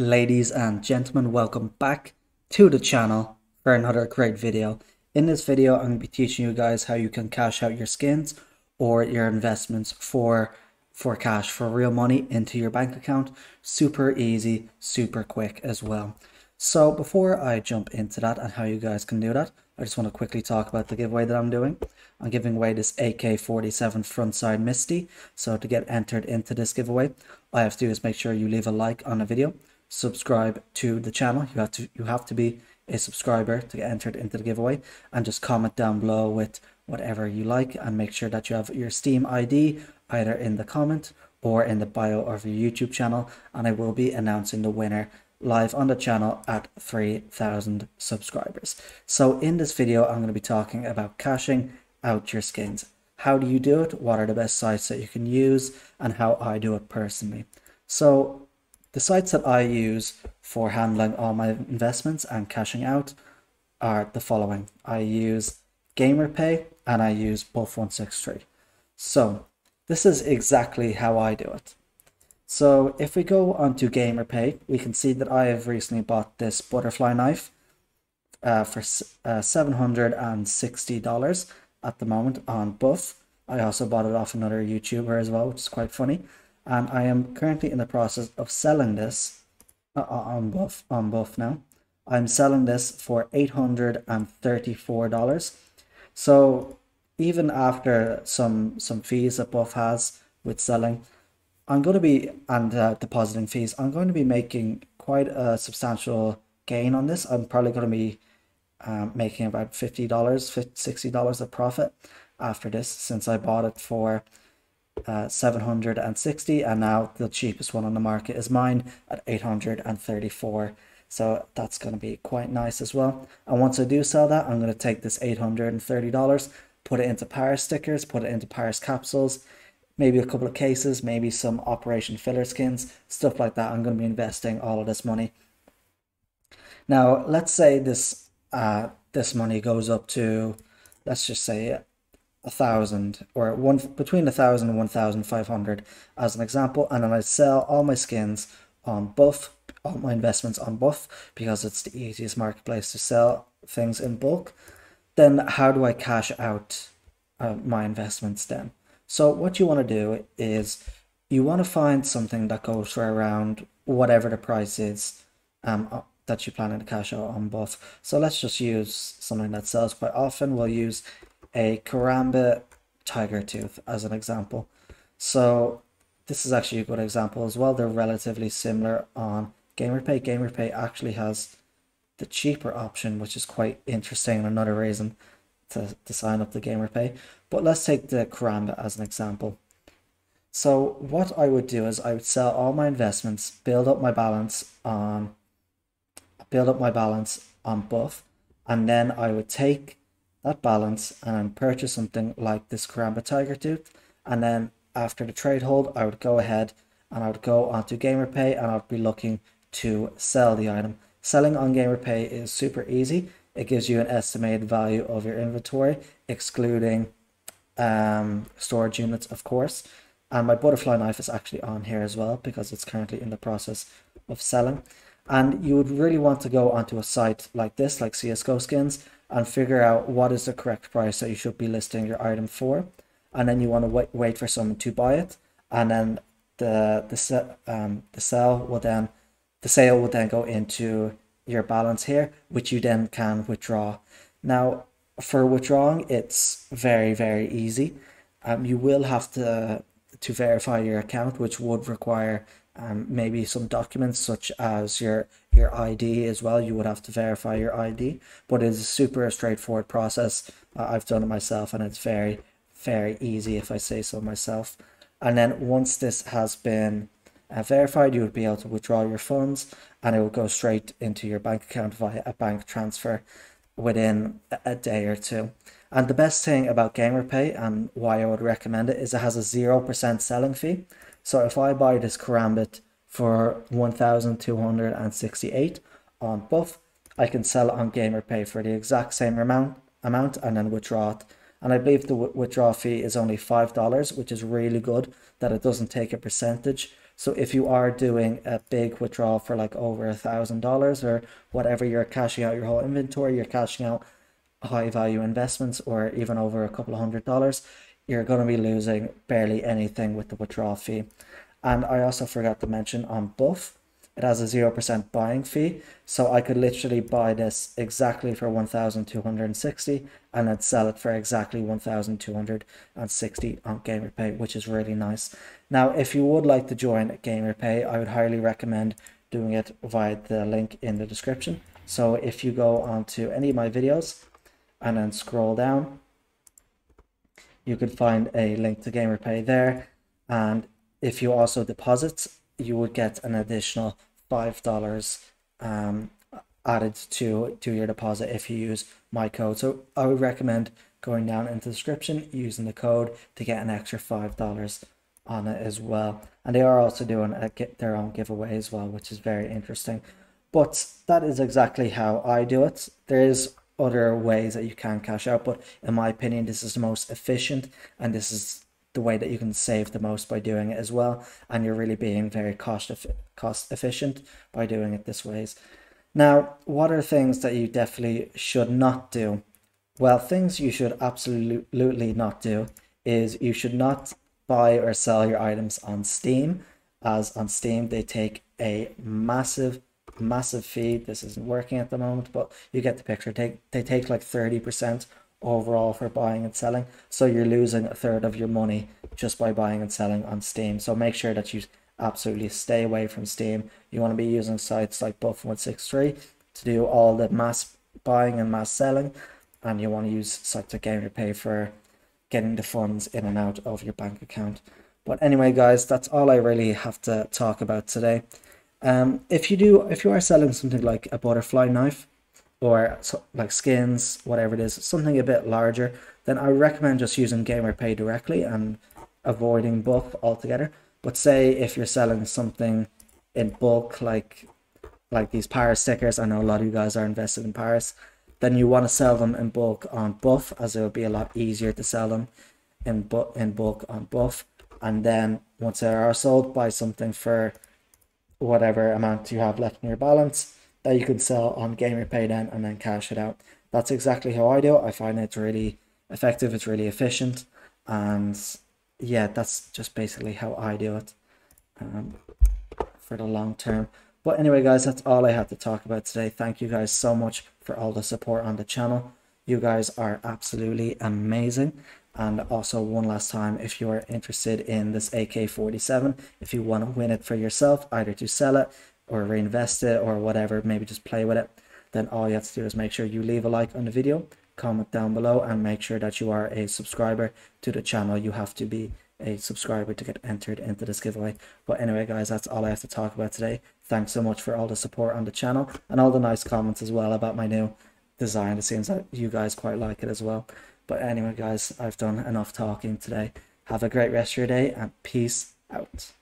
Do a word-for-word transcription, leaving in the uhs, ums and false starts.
Ladies and gentlemen, welcome back to the channel for another great video. In this video, I'm going to be teaching you guys how you can cash out your skins or your investments for for cash, for real money into your bank account. Super easy, super quick as well. So before I jump into that and how you guys can do that, I just want to quickly talk about the giveaway that I'm doing. I'm giving away this A K forty-seven Frontside Misty. So to get entered into this giveaway, all you have to do is make sure you leave a like on the video. Subscribe to the channel. You have to you have to be a subscriber to get entered into the giveaway, and just comment down below with whatever you like, and make sure that you have your Steam I D either in the comment or in the bio of your YouTube channel, and I will be announcing the winner live on the channel at three thousand subscribers. So in this video, I'm going to be talking about cashing out your skins. How do you do it? What are the best sites that you can use, and how I do it personally. So the sites that I use for handling all my investments and cashing out are the following. I use GamerPay and I use Buff one sixty-three. So this is exactly how I do it. So if we go onto GamerPay, we can see that I have recently bought this butterfly knife uh, for uh, seven hundred sixty dollars at the moment on Buff. I also bought it off another YouTuber as well, which is quite funny. And I am currently in the process of selling this uh, on Buff on Buff now. I'm selling this for eight hundred thirty-four dollars. So even after some some fees that Buff has with selling, I'm going to be and uh, depositing fees, I'm going to be making quite a substantial gain on this. I'm probably going to be um, making about fifty dollars, sixty dollars of profit after this, since I bought it for Uh, seven hundred sixty, and now the cheapest one on the market is mine at eight hundred thirty-four. So that's going to be quite nice as well. And once I do sell that, I'm going to take this eight hundred thirty dollars, put it into Paris stickers, put it into Paris capsules, maybe a couple of cases, maybe some Operation Filler skins, stuff like that. I'm going to be investing all of this money. Now let's say this uh this money goes up to, let's just say a thousand or one between a thousand and one thousand five hundred as an example, and then I sell all my skins on Buff, all my investments on Buff, because it's the easiest marketplace to sell things in bulk. Then how do I cash out uh, my investments then? So what you want to do is you want to find something that goes for around whatever the price is um that you're planning to cash out on Buff. So let's just use something that sells quite often. We'll use a Karambit Tiger Tooth as an example. So this is actually a good example as well. They're relatively similar on GamerPay. GamerPay actually has the cheaper option, which is quite interesting and another reason to, to sign up to GamerPay. But let's take the Karambit as an example. So what I would do is I would sell all my investments, build up my balance on build up my balance on Buff, and then I would take that balance and purchase something like this Karambit Tiger Tooth, and then after the trade hold I would go ahead and I would go onto GamerPay and I would be looking to sell the item. Selling on GamerPay is super easy. It gives you an estimated value of your inventory, excluding um, storage units of course. And my butterfly knife is actually on here as well, because it's currently in the process of selling. And you would really want to go onto a site like this, like C S G O Skins, and figure out what is the correct price that you should be listing your item for. And then you want to wait, wait for someone to buy it. And then the the, um, the sell will then, the sale will then go into your balance here, which you then can withdraw. Now for withdrawing, it's very, very easy. Um, you will have to, to verify your account, which would require Um, maybe some documents such as your your I D as well. You would have to verify your I D, but it's a super straightforward process. Uh, I've done it myself, and it's very, very easy if I say so myself. And then once this has been uh, verified, you would be able to withdraw your funds, and it will go straight into your bank account via a bank transfer within a day or two. And the best thing about GamerPay and why I would recommend it is it has a zero percent selling fee. So if I buy this Karambit for one thousand two hundred sixty-eight on Buff, I can sell it on GamerPay for the exact same amount, amount and then withdraw it. And I believe the withdrawal fee is only five dollars, which is really good that it doesn't take a percentage So if you are doing a big withdrawal for like over a thousand dollars or whatever, you're cashing out your whole inventory, you're cashing out high value investments, or even over a couple of hundred dollars, you're going to be losing barely anything with the withdrawal fee. And I also forgot to mention on Buff, it has a zero percent buying fee. So I could literally buy this exactly for one thousand two hundred sixty and then sell it for exactly one thousand two hundred sixty on GamerPay, which is really nice. Now, if you would like to join GamerPay, I would highly recommend doing it via the link in the description. So if you go onto any of my videos and then scroll down, you can find a link to GamerPay there. And if you also deposit, you would get an additional five dollars um, added to, to your deposit if you use my code. So I would recommend going down into the description, using the code to get an extra five dollars on it as well. And they are also doing a, get their own giveaway as well, which is very interesting. But that is exactly how I do it. There is other ways that you can cash out, but in my opinion, this is the most efficient, and this is the way that you can save the most by doing it as well, and you're really being very cost eff cost efficient by doing it this ways. Now, what are things that you definitely should not do? Well, things you should absolutely not do is you should not buy or sell your items on Steam, as on Steam they take a massive massive fee. This isn't working at the moment, but you get the picture. They, they take like thirty percent overall for buying and selling, so you're losing a third of your money just by buying and selling on Steam. So make sure that you absolutely stay away from Steam. You want to be using sites like Buff one sixty-three to do all the mass buying and mass selling, and you want to use sites like GamerPay for getting the funds in and out of your bank account. But anyway, guys, that's all I really have to talk about today. Um, if you do, if you are selling something like a butterfly knife or like skins, whatever it is, something a bit larger, then I recommend just using GamerPay directly and avoiding Buff altogether. But say if you're selling something in bulk, like like these Paris stickers, I know a lot of you guys are invested in Paris, then you want to sell them in bulk on Buff, as it would be a lot easier to sell them in, bu in bulk on Buff. And then once they are sold, buy something for whatever amount you have left in your balance that you can sell on GamerPay then, and then cash it out. That's exactly how I do it. I find it's really effective, it's really efficient, and yeah, that's just basically how I do it um, for the long term. But anyway, guys, that's all I had to talk about today. Thank you guys so much for all the support on the channel. You guys are absolutely amazing. And also, one last time, if you are interested in this A K forty-seven, if you want to win it for yourself, either to sell it or reinvest it or whatever, maybe just play with it, then all you have to do is make sure you leave a like on the video, comment down below, and make sure that you are a subscriber to the channel. You have to be a subscriber to get entered into this giveaway. But anyway, guys, that's all I have to talk about today. Thanks so much for all the support on the channel and all the nice comments as well about my new design. It seems that you guys quite like it as well. But anyway, guys, I've done enough talking today. Have a great rest of your day, and peace out.